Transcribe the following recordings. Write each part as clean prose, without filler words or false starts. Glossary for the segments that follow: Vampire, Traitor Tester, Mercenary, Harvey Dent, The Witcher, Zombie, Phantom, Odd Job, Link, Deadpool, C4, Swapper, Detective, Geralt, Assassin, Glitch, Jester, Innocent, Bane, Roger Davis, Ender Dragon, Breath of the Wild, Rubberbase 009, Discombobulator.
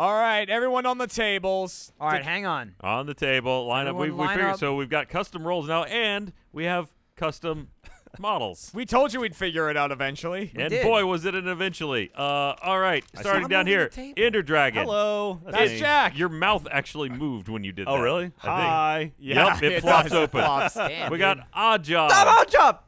All right, everyone on the tables. All right, hang on. On the table, line everyone up. We figured, so we've got custom rolls now, and we have custom models. We told you we'd figure it out eventually. We did. Boy, was it an eventually. All right, starting down here, Ender Dragon. Hello. That's Jack. Your mouth actually moved when you did that. Oh, really? Hi. Yeah. Yep, it flops open. Damn, we got Odd Job. Stop, Odd Job.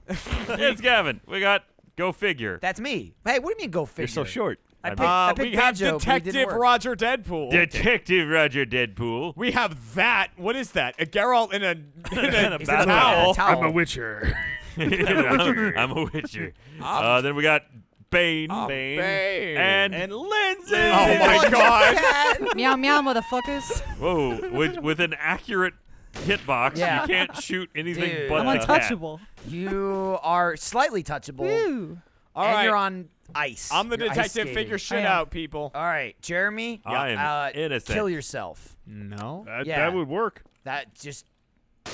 It's Gavin. We got Go Figure. That's me. Hey, what do you mean Go Figure? You're so short. We have Detective Roger Deadpool. Detective Roger Deadpool. We have that. What is that? A Geralt in a towel. I'm a Witcher. I'm a Witcher. Then we got Bane. Oh, Bane. And Lindsay. Oh, my God. Meow, meow, motherfuckers. Whoa. With an accurate hitbox, yeah. You can't shoot anything but I'm untouchable. You are slightly touchable. Woo. All right. You're on ice. I'm the detective. Figure shit out, people. All right, Jeremy. I am innocent. Kill yourself. No. That would work. That just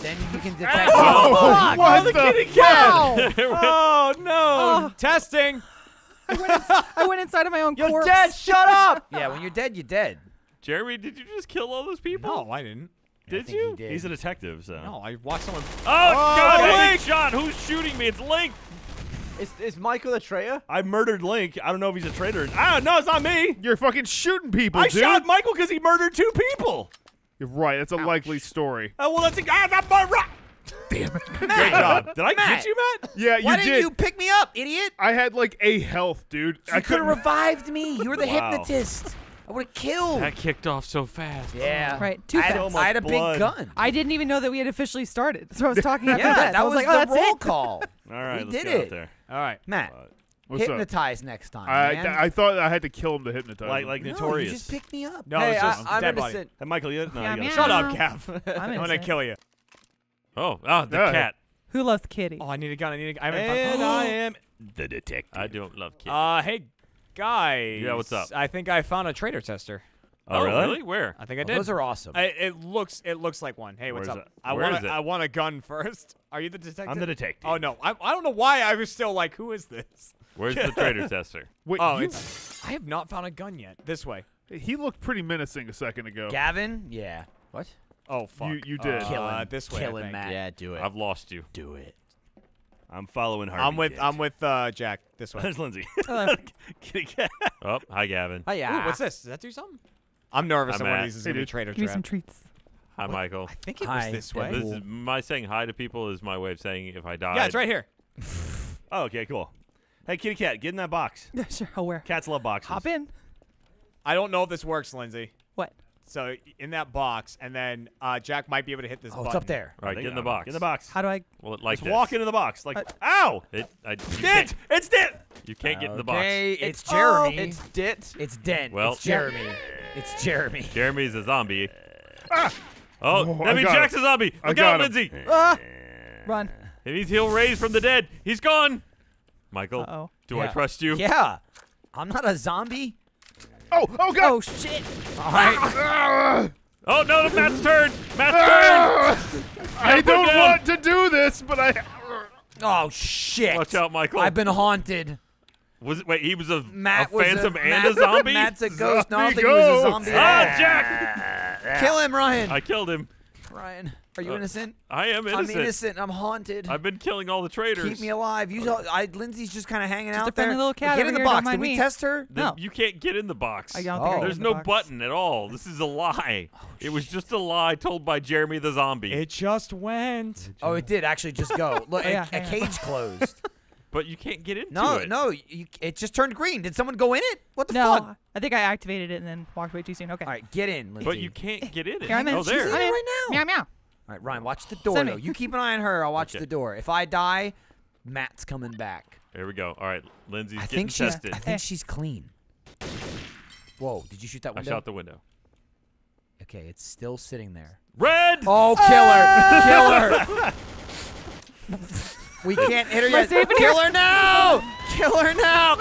then you can detect. Oh, what the hell? Oh no! Testing. I went inside of my own corpse. You're dead. Shut up. Yeah, when you're dead, you're dead. Jeremy, did you just kill all those people? No, I didn't. Did you? He did. He's a detective, so. No, I watched someone. Oh God! Link. John, who's shooting me? It's Link. Is Michael a traitor? I murdered Link. I don't know if he's a traitor. Ah, no, it's not me. You're fucking shooting people, dude. I shot Michael because he murdered two people. You're right. That's a likely story. Oh, well, that's a guy. That's my right. Damn it. Great job. Did I get you, Matt? Yeah, you did. Why didn't you pick me up, idiot? I had like a health, dude. You could have revived me. You were the hypnotist. I would have killed. That kicked off so fast. Yeah. Right. Too fast. I had a big gun. I didn't even know that we had officially started. That's what I was talking about. Yeah, that was like, oh, that's roll call. All right. We did it. There. All right. Matt, hypnotize next time. I thought I had to kill him to hypnotize. Like no, Notorious. You just picked me up. No, hey, it's just I'm innocent. Hey, Michael, you shut up, Gav. I'm gonna kill you. Oh, the cat. Who loves kitty? Oh, I need a gun. I am the detective. I don't love kitty. Hey. Guys, yeah, what's up? I think I found a traitor tester. Oh, really? Where? I think I did. Those are awesome. It looks like one. Hey, what's up? I want a gun first. Are you the detective? I'm the detective. Oh no, I don't know why I was still like, who is this? Where's the traitor tester? Wait, I have not found a gun yet. This way. He looked pretty menacing a second ago. Gavin? Yeah. What? Oh fuck. You did. Kill him, Matt. Yeah, do it. I've lost you. Do it. I'm following Harvey. I'm with Jack. This way. There's Lindsay. Kitty cat. Oh, hi, Gavin. Hi, yeah. What's this? Does that do something? I'm nervous. I'm these is a new traitor trap. Give me some treats. Hi, Michael. I think it was this way. This is my saying hi to people is my way of saying if I die. Yeah, it's right here. Oh, okay, cool. Hey, kitty cat, get in that box. Sure, I'll wear. Cats love boxes. Hop in. I don't know if this works, Lindsay. What? So in that box, and then Jack might be able to hit this button. It's up there. All right, get in the box. Get in the box. How do I? Well, just walk into the box. Like, ow! It's Dit! You can't get in the box. Okay, it's Jeremy. It's Dit. It's Dent. Well, it's Jeremy. It's Jeremy. Jeremy's a zombie. Oh, that means Jack's a zombie. Look out, Lindsay. Run. It means he'll raise from the dead. He's gone. Michael, do I trust you? Yeah. I'm not a zombie. Oh, God! Oh, shit! All right. Oh, no, Matt's turn! Matt's turn! I don't want to do this, but I... Oh, shit! Watch out, Michael. I've been haunted. Wait, he was a phantom and a zombie? Matt's a ghost. No, I don't think he was a zombie. Ah, Jack! Kill him, Ryan. I killed him. Ryan, are you innocent? I am innocent. I'm innocent. I'm haunted. I've been killing all the traitors. Keep me alive. Lindsay's just kind of hanging out there. Little cat get in the box. Did we test her? No. You can't get in the box. There's no button at all. This is a lie. Oh, it was just a lie told by Jeremy the zombie. It just went. Oh, it did actually just go. Look, a cage closed. But you can't get into it. No, it just turned green. Did someone go in it? What the fuck? No, I think I activated it and then walked away too soon. Okay. All right, get in, Lindsay. But you can't get in it. Yeah, there. She's in it right now. Meow, meow. All right, Ryan, watch the door, though. You keep an eye on her. I'll watch the door. If I die, Matt's coming back. Here we go. All right, Lindsay's getting tested. I think she's clean. Whoa, did you shoot that window? I shot the window. Okay, it's still sitting there. Red! Oh, kill her. Kill her. We can't hit her yet. Kill her now! Kill her now!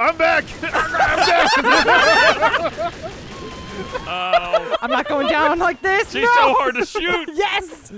I'm back! I'm back! I'm not going down like this. She's so hard to shoot. Yes!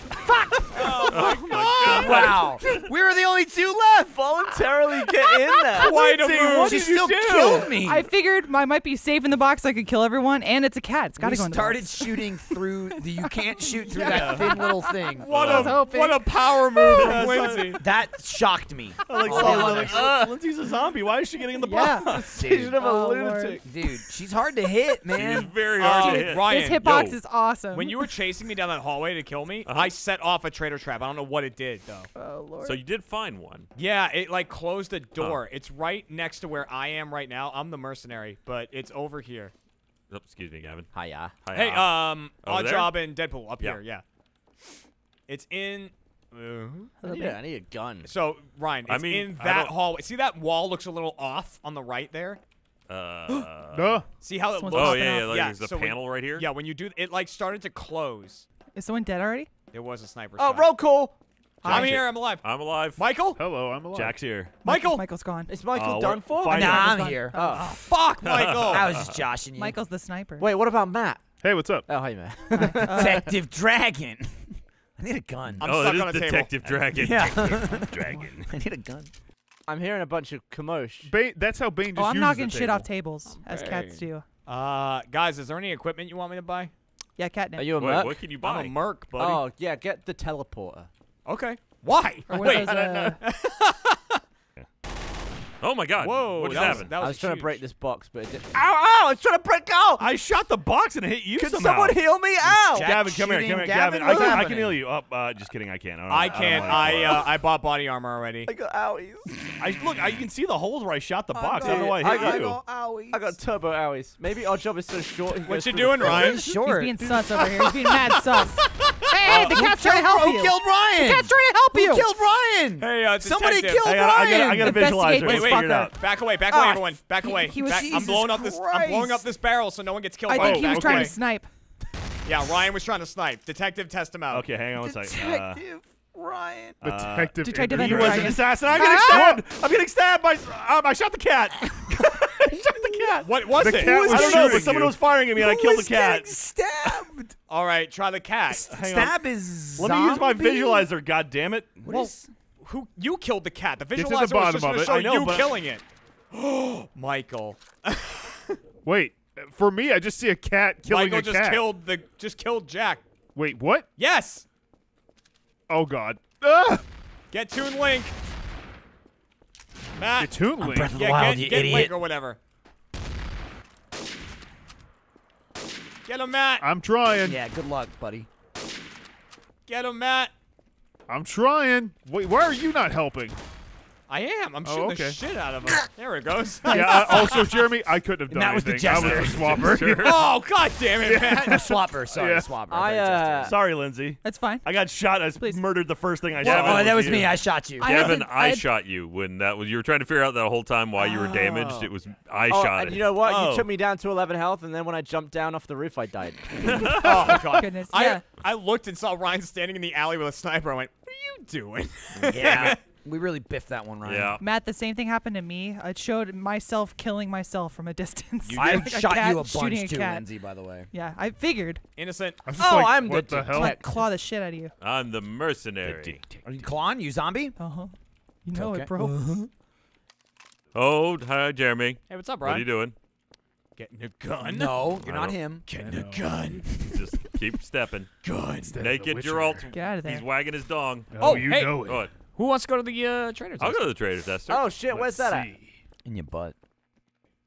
Fuck! Oh my God! Wow. We were the only two left. Voluntarily get in there. Quite a move. She still killed me. I figured I might be safe in the box. I could kill everyone, and it's a cat. It's got to go in the box. We started shooting through. You can't shoot through that thin little thing. What a power move from Lindsay. That shocked me. Lindsay's a zombie. Why is she getting in the box? She's a lunatic. Dude, she's hard to hit, man. She's very hard to hit. Ryan, this hitbox is awesome. When you were chasing me down that hallway to kill me, I set off a traitor trap. I don't know what it did, though. Oh, Lord. So you did find one. Yeah, it, like, closed the door. It's right next to where I am right now. I'm the mercenary, but it's over here. Oh, excuse me, Gavin. Hiya. Hey, Odd Job and Deadpool up here, yeah. It's in... I need a gun. So, Ryan, it's in that hallway. See that wall looks a little off on the right there? See how it looks? Oh, yeah, like there's a panel right here? Yeah, when you do... It, like, started to close. Is someone dead already? It was a sniper shot. Oh, roll call. I'm here. I'm alive. I'm alive. Michael? Hello, I'm alive. Jack's here. Michael? Michael's gone. Is Michael done for? Nah, I'm here. Oh. Fuck, Michael. I was just joshing you. Michael's the sniper. Wait, what about Matt? Hey, what's up? Oh, hey, Matt. Detective Dragon. I need a gun. I'm stuck on a table. Detective Dragon. Detective Dragon. I need a gun. I'm hearing a bunch of commotion. That's how Bane just uses the table. I'm knocking shit off tables, as cats do. Guys, is there any equipment you want me to buy? Yeah, catnip. Are you a merc? What can you buy? I'm a merc, buddy. Oh, yeah, get the teleporter. Okay. Why? Wait. Oh, my God. Whoa. What just happened? I was trying to break this box, but it didn't. Ow, ow. I was trying to break out. I shot the box and it hit you somehow. Can someone heal me? Ow. Gavin, come here. Come here, Gavin. I can heal you. Oh, just kidding. I can't. I can't. I bought body armor already. I got owies. Look, you can see the holes where I shot the box. I don't know why I hit you. I got turbo owies. Maybe our job is so short. What you doing, Ryan? He's being sus over here. He's being mad sus. Hey, the cat's trying to help you. Who killed Ryan? The cat's trying to help you. Who killed Ryan? Hey, somebody killed Ryan. I got to visualize it. Wait, back away, everyone. Back away. I'm blowing up this barrel so no one gets killed. I think he was trying to snipe. Yeah, Ryan was trying to snipe. Detective, test him out. Okay, hang on a second. Detective Ryan. Detective Ender Dragon. He was an assassin. I'm getting stabbed. I'm getting stabbed by. I shot the cat. What was it? I don't know, but someone was firing at me and I killed the cat. Getting stabbed. All right, try the cat. Stab is. Let me use my visualizer. God damn it. What is? Who you killed the cat? The visualizer was just going to show you killing it. Oh, Michael. Wait, for me, I just see a cat killing a cat. Michael just killed Jack. Wait, what? Yes. Oh God. Get Toon Link. Matt. Get Toon Link. Breath of the Wild, you idiot. Link or whatever. Get him, Matt. I'm trying. Yeah, good luck, buddy. Get him, Matt. I'm trying. Wait, why are you not helping? I am. I'm shooting the shit out of him. There it goes. Yeah, also, Jeremy, I couldn't have done anything. That was the Jester. I was a swapper. Oh, God damn it, man. Swapper. Sorry, swapper. Sorry, Lindsay. That's fine. I got shot. I murdered the first thing I shot. Oh, that was me. I shot you. Gavin, I shot you when that was. You were trying to figure out that whole time why you were damaged. It was I shot it. You know what? You took me down to 11 health, and then when I jumped down off the roof, I died. Oh, God. Goodness. I looked and saw Ryan standing in the alley with a sniper. I went, what are you doing? Yeah. We really biffed that one, Ryan. Yeah. Matt, the same thing happened to me. It showed myself killing myself from a distance. I shot you a bunch too, Lindsay, by the way. Yeah, I figured. Innocent. Oh, I'm the claw the shit out of you. I'm the mercenary. Are you clawing, you zombie? Uh-huh. You know it, bro. Oh, hi, Jeremy. Hey, what's up, Ryan? What are you doing? Getting a gun? No, you're not him. Getting a gun. Just keep stepping. Gun. Naked Geralt. Get out of there. He's wagging his dong. Oh, you know it. Who wants to go to the Traitor Tester? I'll go to the Traitor Tester. Oh, shit. Where's that at? In your butt.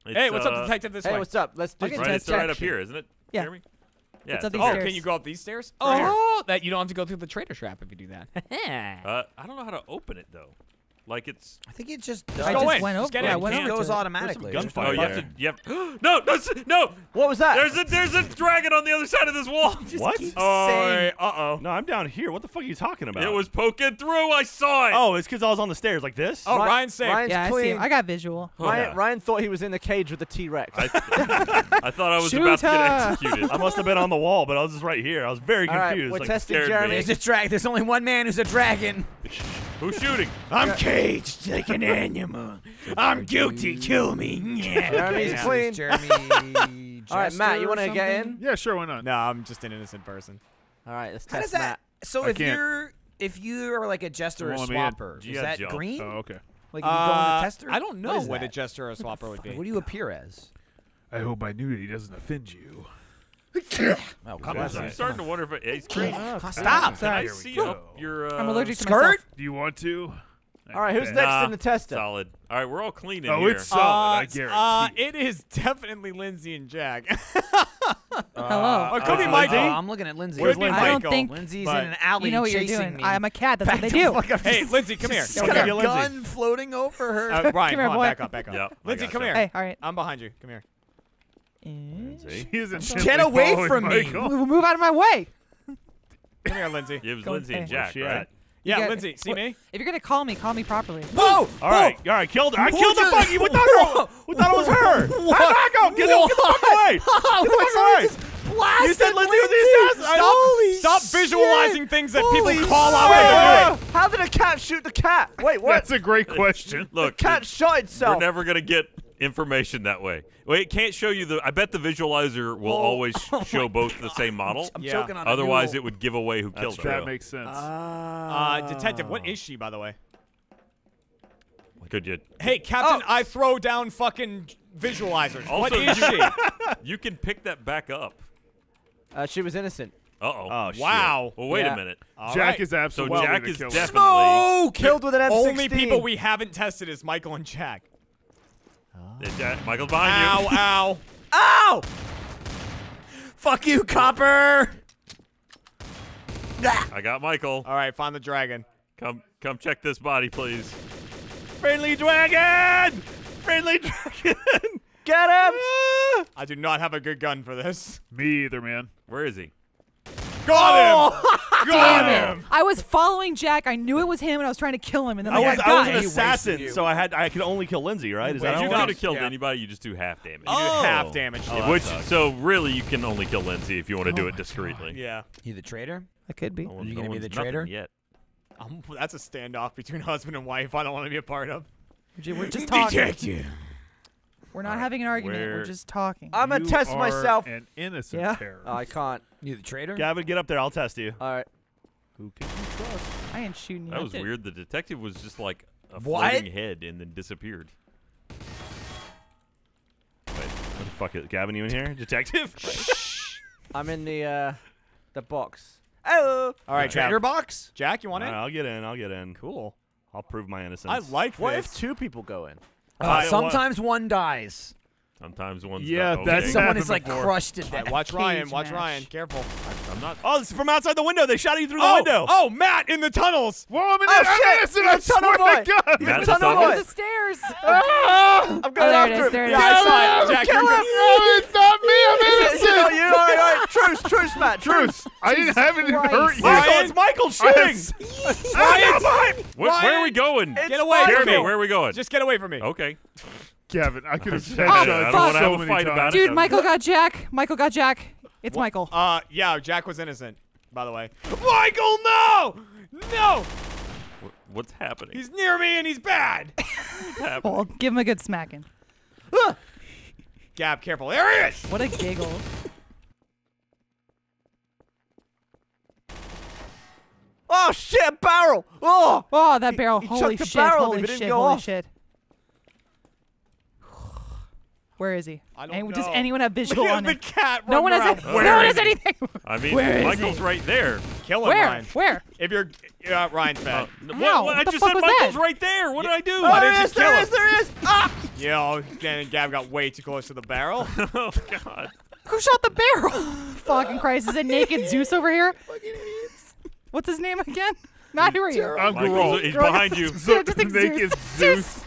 It's, hey, what's up, detective? Hey, what's up? Let's do it. It's right up here, isn't it? Yeah. Jeremy? Yeah. It's stairs. Can you go up these stairs? Oh, that you don't have to go through the traitor trap if you do that. I don't know how to open it, though. Like it's. I think it just. Does. I just went over. It goes automatically. Gunfire. Oh, yeah. No. What was that? There's a dragon on the other side of this wall. What? Oh, no, I'm down here. What the fuck are you talking about? It was poking through. I saw it. Oh, it's because I was on the stairs like this. Oh, Ryan's safe. Ryan's clean. I see him. I got visual. Oh, Ryan thought he was in the cage with the T-Rex. I thought I was about to get executed. I must have been on the wall, but I was just right here. I was very confused. We're testing Jeremy. There's only one man who's a dragon. Who's shooting? I'm caged like an animal. I'm guilty. Kill me. Jeremy's clean. Jeremy. All right, Matt, you want to get in? Yeah, sure. Why not? No, I'm just an innocent person. All right, let's test Matt. So if you're if you are like a jester or a swapper, is that green? Oh, okay. Like if you go on the tester? I don't know what a jester or a swapper would be. What do you appear as? I hope my nudity doesn't offend you. Oh, come on. I'm starting to wonder if it's crazy. Stop. Can I see your I'm allergic to skirt? Myself. Do you want to? All right, who's next in the tester? Solid. All right, we're all clean in here. Oh, it's solid. I guarantee. It is definitely Lindsay and Jack. Hello. Or could be Mikey. I'm looking at Lindsay. Where's Lindsay? I don't think Lindsay's in an alley. You know what you're doing. Me. I'm a cat. That's what they do. Hey, Lindsay, come here. She's got a gun floating over her. Brian, come on, back up, back up. Lindsay, come here. Hey, all right. I'm behind you. Come here. Get away from me! Move out of my way! Come here, Lindsay. It was Lindsay and Jack, right? Yeah, Lindsay, see me? If you're gonna call me properly. Whoa! All right, killed her. I killed the buggy. We thought it was her. How'd I go? Get the fuck away! Get the fuck away! You said Lindsay was the assassin. Holy shit! Stop visualizing things that people call out. How did a cat shoot the cat? Wait, what? That's a great question. Look, the cat shot itself. We're never gonna get information that way. Wait, it can't show you the. I bet the visualizer will always show both the same model. I'm choking on otherwise, it would give away who killed her. That makes sense. Detective, what is she, by the way? Could you? Hey, Captain, I throw down fucking visualizers. Also, what is she? You can pick that back up. She was innocent. Uh-oh. Oh, wow. Shit. Well, wait a minute. All Jack is absolutely. So Jack is definitely. No! Killed with an F-16. Only people we haven't tested is Michael and Jack. Michael behind you. Ow, ow. Ow! Fuck you, copper! I got Michael. All right, find the dragon. Come check this body, please. Friendly dragon! Friendly dragon! Get him! I do not have a good gun for this. Me either, man. Where is he? Got him! Got him! I was following Jack. I knew it was him, and I was trying to kill him. And then I was an assassin, so I could only kill Lindsay, right? Is that you could have killed anybody. You just do half damage. You do half damage. Oh, which sucks. So really, you can only kill Lindsay if you want to do it discreetly. God. Yeah. You the traitor? I could be. Are you gonna be the traitor? Yet. That's a standoff between husband and wife. I don't want to be a part of. We're just talking. Detective. We're not having an argument. We're just talking. I'm gonna test myself. An innocent terrorist. I can't. You the traitor? Gavin, get up there. I'll test you. All right. Who can you trust? I ain't shooting you. That was weird. The detective was just like a floating head and then disappeared. Wait, what the fuck is Gavin? You in here, detective? I'm in the box. Oh. All right, traitor box. Jack, you want in? I'll get in. I'll get in. Cool. I'll prove my innocence. I like. What if two people go in? Sometimes one dies. Sometimes one's not okay. Someone is like crushed to death. Watch Ryan. Watch Ryan. Careful. I'm not. Oh, this is from outside the window. They shot you through the window. Oh, Matt in the tunnels. Whoa, I'm in the tunnels. Matt in the tunnel. The stairs. I'm going after him. Yeah, I saw it. Jack, kill him. No, it's not me. I'm innocent. All right. Truce, Matt. Truce. I didn't have it hurt you. Michael, it's Michael shooting. Ryan. Where are we going? Get away from me. Where are we going? Just get away from me. Okay. Gavin, I could have said that. I don't want to have a fight about it. Dude, Michael got Jack. Michael got Jack. It's Michael. Yeah, Jack was innocent, by the way. Michael, no! No! What's happening? He's near me and he's bad. What's happening? Well, give him a good smacking. Gab, careful. There he is! What a giggle. Oh, shit, barrel! Oh, that barrel. Holy shit, holy shit, holy shit. Where is he? I don't know. Does anyone have visual on him? No one has. No one has anything. I mean, Michael's right there. Kill him, Ryan. Where? If you're Ryan's bad. I just said Michael's right there. What did I do? Why didn't you kill him? There is. Ah! Yo, Dan and Gab got way too close to the barrel. Oh God. Who shot the barrel? Fucking Christ! Is it naked Zeus over here? Fucking idiots. What's his name again? Matt, who are you? I'm Geralt. He's behind you. Naked Zeus.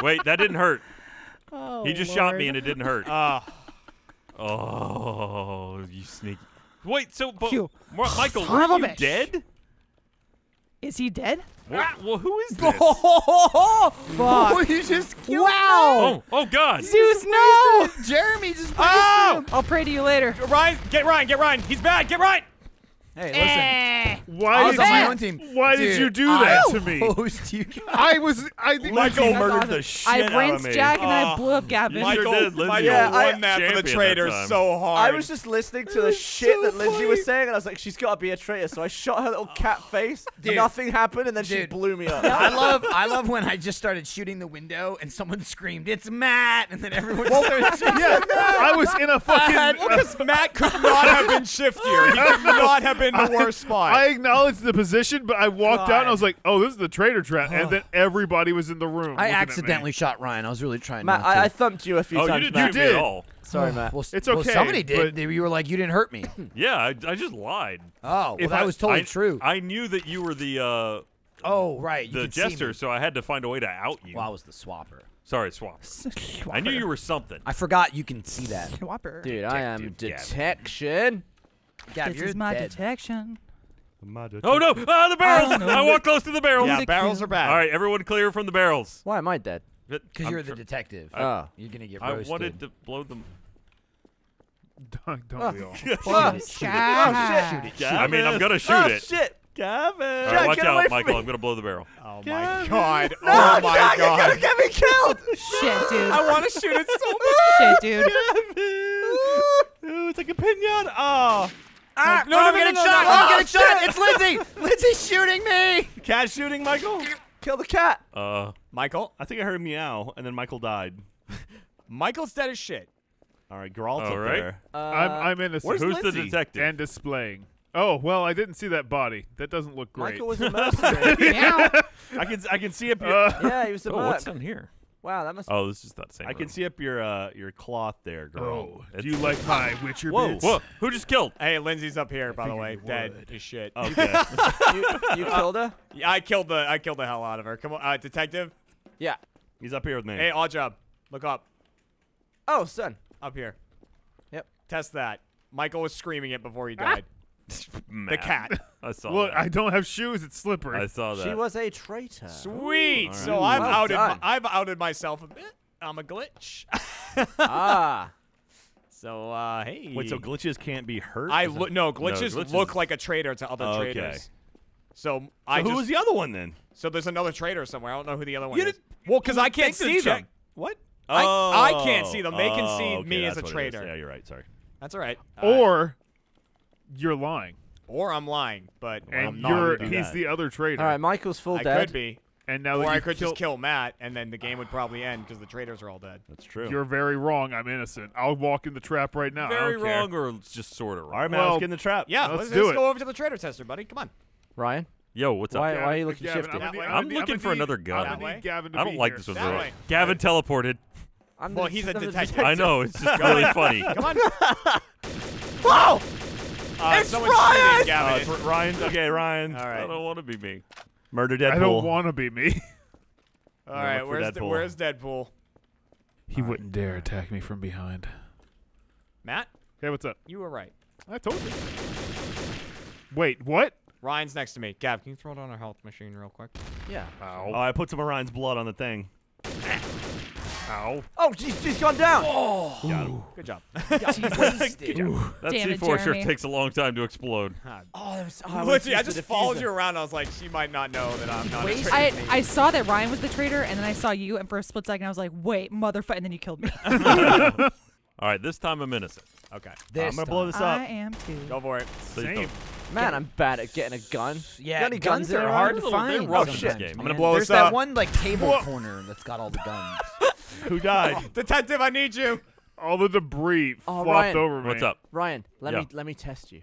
Wait, that didn't hurt. Oh, he just shot me and it didn't hurt. Oh, you sneaky! Wait, so Michael, are you dead? Is he dead? Well, who is this? Fuck! You just killed him. Oh God! Zeus, no! Jeremy just. I'll pray to you later. Ryan, get Ryan! He's bad! Get Ryan! Hey, listen. Why I was on my own team. Why did you do that to me? Michael murdered the shit out of me. I rinsed Jack and I blew up Gavin. Michael won that for the traitor so hard. I was just listening to the shit that Lindsay was saying, and I was like, she's got to be a traitor. So I shot her little cat face. Nothing happened, and then she blew me up. I love when I just started shooting the window and someone screamed, "It's Matt!" and then everyone started. Yeah, I was in a fucking. Because Matt could not have been shiftier. He could not have been the worst spot. I acknowledged the position, but I walked out and I was like, "Oh, this is the traitor trap," and then everybody was in the room. I accidentally shot Ryan. I was really trying. Matt, not to. I thumped you a few times. You did. You did. Sorry, Matt. Well, it's okay. Well, somebody did. You were like, you didn't hurt me. Yeah, I just lied. Oh, well, that was totally true. I knew that you were the. Oh, right. You the jester, so I had to find a way to out you. Well, I was the swapper. Sorry, Swapper. I knew you were something. I forgot you can see that. Swapper. Dude, I am detection. Gab, this is my detection. Oh, no. Ah, the barrels. I walked close to the barrels. Yeah, barrels are back. All right, everyone clear from the barrels. Why am I dead? Because you're the detective. You're going to get roasted. I wanted to blow them. Don't we all? Oh, shit. I mean, I'm going to shoot it. Oh, shit. Gavin! All right, watch out, Michael. I'm gonna blow the barrel. Oh my god! No, oh my god! You're gonna get me killed! Shit, dude! I want to shoot it so much! Shit, dude! Gavin! Ooh, it's like a pinata! Oh! Ah! No, I'm getting shot! I'm getting shot! It's Lindsay! Lindsay's shooting me! The cat's shooting Michael. Kill the cat! Michael. I think I heard a meow, and then Michael died. Michael's dead as shit. All right, Geralt up there. I'm innocent. Who's the detective? And displaying. Oh, well, I didn't see that body. That doesn't look great. Michael was a mercenary. I can see up your... yeah, he was a merc. What's in here? Wow, that must be... Oh, this is that same room. I can see up your cloth there, girl. Oh, do you like my Witcher bits? Whoa, who just killed? Hey, Lindsay's up here, by the way. Dead as shit. Okay. you killed her? Yeah, I killed the hell out of her. Come on, detective? Yeah. He's up here with me. Hey, Odd Job. Look up. Oh, son. Up here. Yep. Test that. Michael was screaming it before he died. The cat. I saw Look, that. I don't have shoes. It's slippery. I saw that. She was a traitor. Sweet. Right. So I've outed myself a bit. I'm a glitch. So hey. Wait. So glitches can't be hurt? No, glitches look like a traitor to other traitors. So who was the other one then? So there's another traitor somewhere. I don't know who the other one is. Well, because I can't see them. What? Oh. I can't see them. They can see me as a traitor. Yeah, you're right. Sorry. That's all right. Or. You're lying. Or I'm lying, but I'm not. He's the other traitor. All right, Michael's full dead. I could be. And now I could just kill Matt, and then the game would probably end because the traitors are all dead. That's true. You're very wrong. I'm innocent. I'll walk in the trap right now. Very wrong or just sort of wrong. All right, Matt, let's get in the trap. Yeah, let's go over to the traitor tester, buddy. Come on. Ryan? Yo, what's up? Why are you looking shifted? I'm looking for another gun. I don't like this one. Gavin teleported. Well, he's a detective. I know. It's just really funny. Come on. Whoa! It's Ryan! It's Ryan. Okay, Ryan. All right. I don't want to be me. Murder Deadpool. I don't want to be me. All right, where's Deadpool? He wouldn't dare attack me from behind. Matt? Hey, what's up? You were right. I told you. Wait, what? Ryan's next to me. Gav, can you throw it on our health machine real quick? Yeah. Ow. Oh, I put some of Ryan's blood on the thing. Ow. Oh, he's gone down. Oh. Got him. Good job. Good job. That C4 sure takes a long time to explode. Oh, that was, literally, I just followed you around. I was like, she might not know that I'm not a traitor. I saw that Ryan was the traitor, and then I saw you, and for a split second, I was like, wait, motherfucker, and then you killed me. All right, this time I'm innocent. Okay. I'm going to blow this up. I am too. Go for it. Same. Man, I'm bad at getting a gun. Yeah, guns are hard to find. Oh, shit. I'm going to blow this up. There's that one, like, table corner that's got all the guns. Who died? Oh. Detective, I need you. All the debris flopped over me. What's up, Ryan? Let me test you.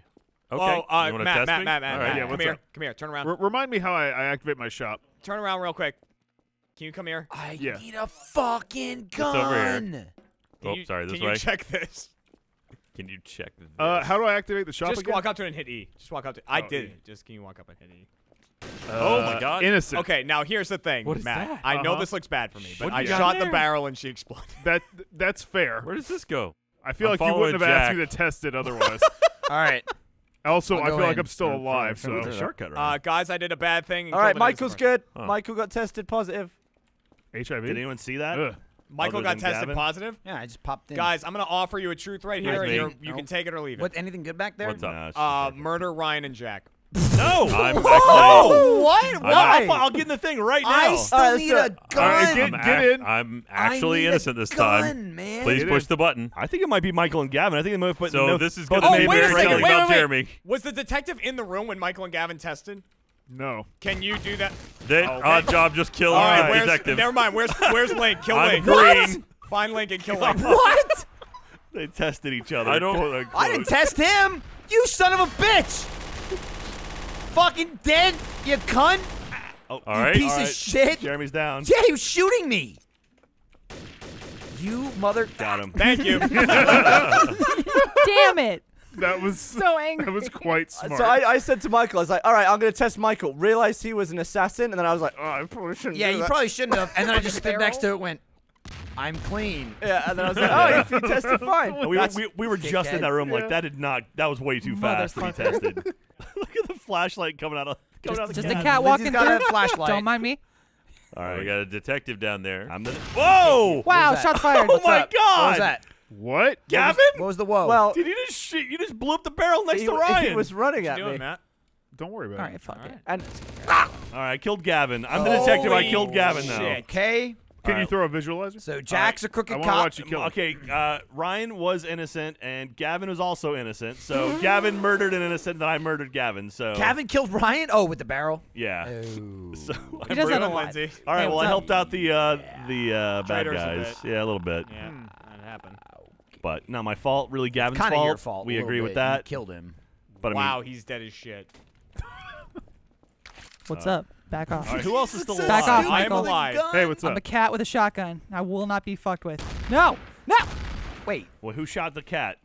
Okay. Oh, you Matt. All right, come here. Come here. Turn around. Remind me how I activate my shop. Turn around real quick. Can you come here? I need a fucking gun. It's over here. Oh, sorry. This way. Can you check this? Can you check this? How do I activate the shop? Just walk up to it and hit E. Just walk up to it. I did it. Just can you walk up and hit E? Oh my god. Innocent. Okay, now here's the thing, Matt. I know this looks bad for me, but I shot the barrel and she exploded. That's fair. Where does this go? I feel like you wouldn't have asked me to test it otherwise. All right. Also, I feel like I'm still alive, so shortcut, right? Guys, I did a bad thing. All right, Michael's good. Michael got tested positive. HIV? Did anyone see that? Michael got tested positive? Yeah, I just popped in. Guys, I'm going to offer you a truth right here, and you can take it or leave it. Anything good back there? What's up? Murder Ryan and Jack. No! I'm back. Oh, what? Why? I'll get in the thing right now. I still need a gun. Get in. I'm actually innocent this time. Man. Please push the button. I think it might be Michael and Gavin. I think it might be. So no, this is going to be very telling about Jeremy. Was the detective in the room when Michael and Gavin tested? No. Can you do that? Odd Job just killed the detective. Never mind. Where's Link? Kill Link. Green. Find Link and kill Link. What? They tested each other. I didn't test him. You son of a bitch. Fucking dead, you cunt! Oh, you piece of shit! Jeremy's down. Yeah, he was shooting me. You mother. Got him. Thank you. Damn it! That was so angry. That was quite smart. So I said to Michael, I was like, "All right, I'm gonna test Michael." Realized he was an assassin, and then I was like, "Oh, I probably shouldn't." Yeah, you probably shouldn't have. And then I just stood next to it, went, "I'm clean." Yeah, and then I was like, "Oh, if you tested, fine." We were just in that room, like that did not. That was way too fast to be tested. Look at the flashlight coming out of the cat walking through a flashlight. Don't mind me. All right, we got a detective down there. Whoa! Wow, shots fired. Oh my god! What was that? What? Gavin? What was the whoa? Well, dude, you just blew up the barrel next to Ryan. He was running at me. Matt? Don't worry about it. All right, fuck it. All right, I killed Gavin. I'm the detective. I killed Gavin now. Okay. Can you throw a visualizer? So Jack's a crooked cop. Watch you kill him. Ryan was innocent, and Gavin was also innocent. So Gavin murdered an innocent, then I murdered Gavin. So Gavin killed Ryan. Oh, with the barrel. Yeah. Oh. So he does that a lot. All right. Well, I helped out the bad guys. Yeah, a little bit. Yeah, that happened. But not my fault. Really, Gavin's fault. Kind of your fault. We agree with that. You killed him. But wow, he's dead as shit. What's up? Back off. Right. Who else is still alive? Back off, Michael. I'm alive. Hey, what's up? I'm a cat with a shotgun. I will not be fucked with. No! No! Wait. Well, who shot the cat?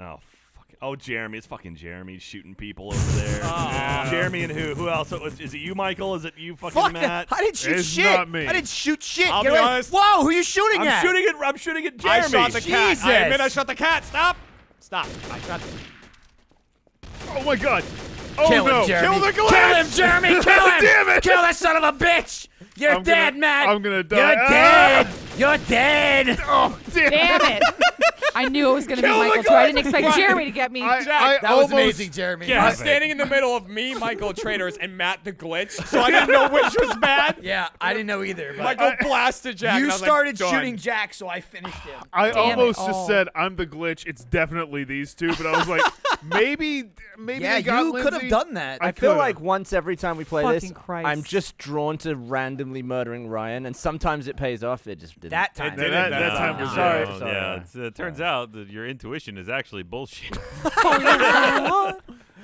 Oh, fuck it. Oh, Jeremy. It's fucking Jeremy shooting people over there. Oh. Yeah. Jeremy and who? Who else? Is it you, Michael? Is it you, Matt? I didn't shoot shit. It's not me. I didn't shoot shit. I'll be honest. Whoa, who are you shooting at? I'm shooting at Jeremy. I shot the cat. I admit I shot the cat. Stop. Stop. I shot the... Oh, my God. Kill him, Jeremy. Kill the Glitch! Kill him, Jeremy! Kill him! Damn it! Kill that son of a bitch! You're dead, Matt! I'm gonna die. You're dead! You're dead! Oh, damn it! I knew it was gonna be Michael, so I didn't expect Jeremy to get me. That was amazing, Jeremy. Yeah, I'm standing in the middle of me, Michael, Traitors, and Matt the Glitch, so I didn't know which was bad. Yeah, I didn't know either. Michael blasted Jack. You started shooting Jack, so I finished him. I almost just said, I'm the Glitch, it's definitely these two, but I was like, maybe yeah, you could have done that. I feel like once every time we play this, I'm just drawn to randomly murdering Ryan, and sometimes it pays off. It just didn't. That time. That time was sorry. Yeah, it turns out that your intuition is actually bullshit.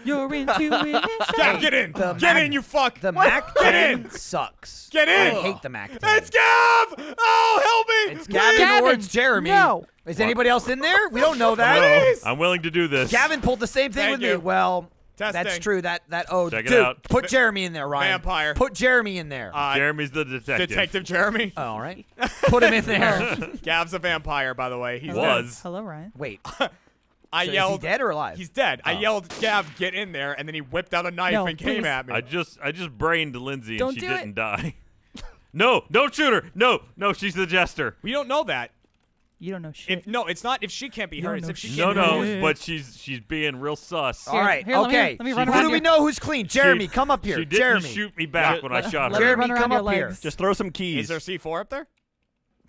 Your intuition. Yeah, get in. Get in, you fuck. The Mac Get in. Sucks. Get in. I hate the Mac. It's Gav. Oh, help me. It's Gavin or it's Jeremy. No. Is anybody else in there? We don't know that. No. I'm willing to do this. Gavin pulled the same thing with me. Well, testing. That's true. Check it out. Put Jeremy in there, Ryan. Vampire. Put Jeremy in there. Jeremy's the detective. Detective Jeremy. Oh, all right. Put him in there. Gav's a vampire, by the way. He was. Hello, Ryan. Wait. So yelled, is he dead or alive? He's dead. Oh. I yelled, Gav, get in there, and then he whipped out a knife and came at me. I just brained Lindsay and she didn't die. No, don't shoot her. No, she's the Jester. We don't know that. You don't know shit. No, it's not if she can't be hurt. It's if she can't be hurt. No, but she's being real sus. All right, okay. Let me who do we know who's clean? Jeremy, come up here. She didn't shoot me back when I shot her. Jeremy, come up here. Just throw some keys. Is there C4 up there?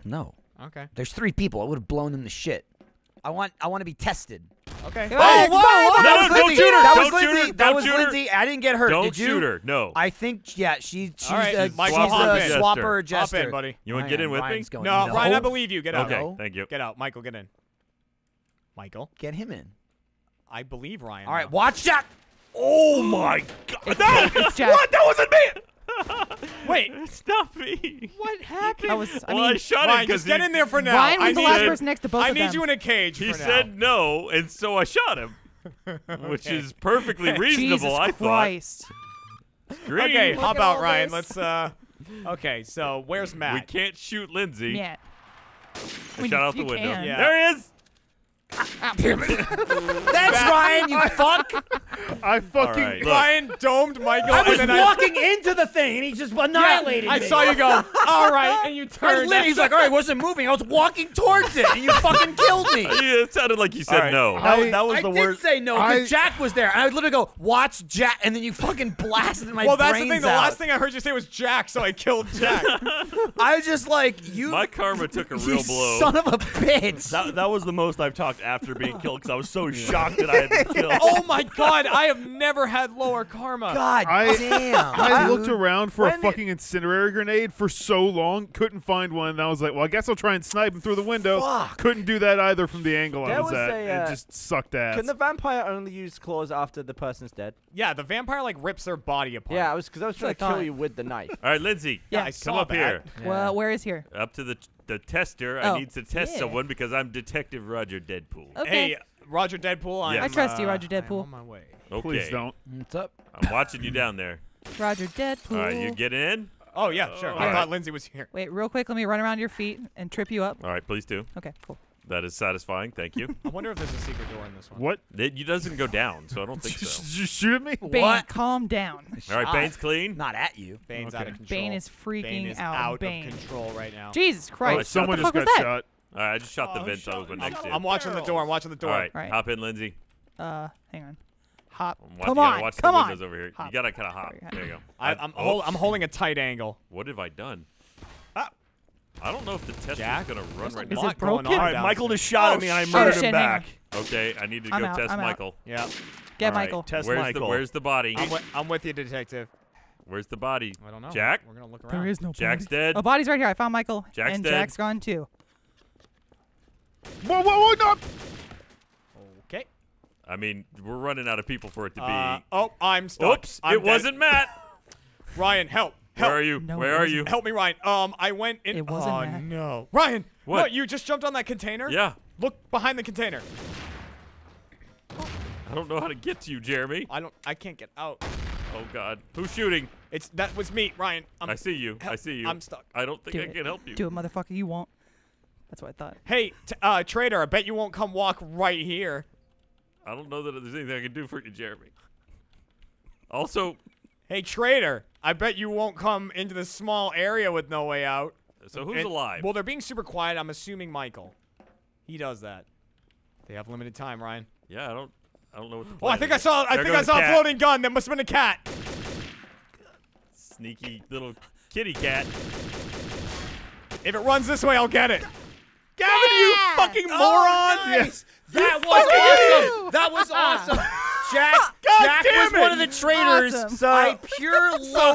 No. Okay. There's three people. I would have blown them to shit. I want to be tested. Okay. Oh, whoa! Don't shoot her! That was Lindsay. I didn't get hurt. Did you? Don't shoot her. No. I think she's a swapper Jester. Hop in, buddy. You want to get in with me? No, Ryan, I believe you. Get out. Okay. Thank you. Get out, Michael. Get in. Michael, get him in. I believe Ryan. All right, watch that. Oh my God! No! What? That wasn't me. Wait, stop me. What happened? I shot him. Just get in there for now. Ryan was the last person next to both of them. I need you in a cage for now. He said no, and so I shot him, which is perfectly reasonable, I thought. Okay, hop out, Ryan. Let's, okay, so where's Matt? We can't shoot Lindsay. Yeah. I shot out the window. Yeah. There he is. Damn it. That's Ryan, you fuck. I fucking Ryan domed Michael. I was walking into the thing and he just annihilated me. I saw you go, all right, and you turned. He's like, all right, wasn't moving. I was walking towards it and you fucking killed me. Yeah, it sounded like you said no. That was the worst. I did say no because Jack was there. I would literally go, watch Jack, and then you fucking blasted my brains out. Well, that's the thing. The last thing I heard you say was Jack, so I killed Jack. I was just like, you. My karma took a real blow. Son of a bitch. That was the most I've talked after being killed because I was so shocked that I had been killed. Oh my god, I have never had lower karma. God damn. I looked around for a fucking incinerator grenade for so long, couldn't find one, and I was like, well, I guess I'll try and snipe him through the window. Fuck. Couldn't do that either from the angle I was at. It just sucked ass. Can the vampire only use claws after the person's dead? Yeah, the vampire like rips their body apart. Yeah, because I was trying to kill you with the knife. All right, Lindsay, come up here. Well, where is here? Up to the tester. I need to test someone because I'm Detective Roger Deadpool. Okay. Hey, Roger Deadpool. I trust you, Roger Deadpool. I'm on my way. Okay. Please don't. What's up? I'm watching you down there. Roger Deadpool. All right, you get in? Oh, yeah, sure. I thought Lindsay was here. Wait, real quick, let me run around your feet and trip you up. All right, please do. Okay, cool. That is satisfying. Thank you. I wonder if there's a secret door in this one. What? It doesn't go down, so I don't think so. Did you shoot at me? Bane, what? Calm down. All right, Bane's clean. Not at you. Bane's out of control. Bane is freaking out of control right now. Jesus Christ. Right, someone just got shot. All right, I just shot the vent open next to you. I'm watching the door. I'm watching the door. All right, hop in, Lindsay. Hang on. Hop. Come on. Watch the windows over here. You got to kind of hop. There you go. I'm holding a tight angle. What have I done? I don't know if the test is gonna run right now. Is it broken? All right, Michael just shot at me and I murdered him back. Okay, I need to go test Michael. Yeah. Get Michael. Test Michael. Where's the body? I'm with you, Detective. Where's the body? I don't know. Jack? We're gonna look around. There is no body. Jack's dead. A body's right here. I found Michael. Jack's dead. And Jack's gone too. Whoa, whoa, no! Okay. I mean, we're running out of people for it to be. Oh, I'm stuck. Oops, it wasn't Matt. Ryan, help. Help. Where are you? No, where are you? Help me, Ryan. I went in. It wasn't Matt. No. Ryan! What? No, you just jumped on that container? Yeah. Look behind the container. I don't know how to get to you, Jeremy. I can't get out. Oh god. Who's shooting? That was me, Ryan. I see you. I see you. I'm stuck. I don't think I can help you. Do it, motherfucker. You won't. That's what I thought. Hey, traitor, I bet you won't come walk right here. I don't know that there's anything I can do for you, Jeremy. Also, hey, traitor, I bet you won't come into this small area with no way out. So who's alive? Well, they're being super quiet. I'm assuming Michael. He does that. They have limited time, Ryan. Yeah, I don't know what the plan is. I think I saw a floating gun. That must have been a cat. Sneaky little kitty cat. If it runs this way, I'll get it. Gavin, you fucking moron! Nice. That was awesome! That was awesome! Jack was one of the traitors. Awesome. So I